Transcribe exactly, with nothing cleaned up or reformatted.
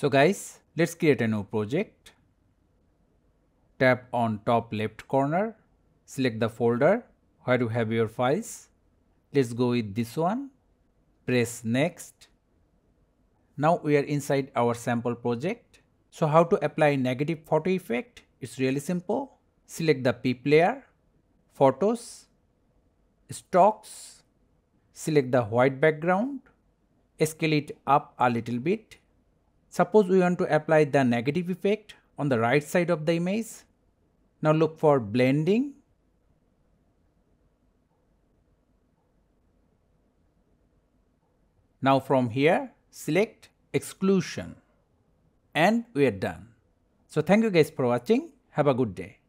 So guys, let's create a new project. Tap on top left corner, select the folder where you have your files. Let's go with this one. Press next. Now we are inside our sample project. So how to apply negative photo effect? It's really simple. Select the pip layer, photos, stocks, select the white background, scale it up a little bit. Suppose we want to apply the negative effect on the right side of the image. Now look for blending. Now from here, select exclusion and we are done. So thank you guys for watching. Have a good day.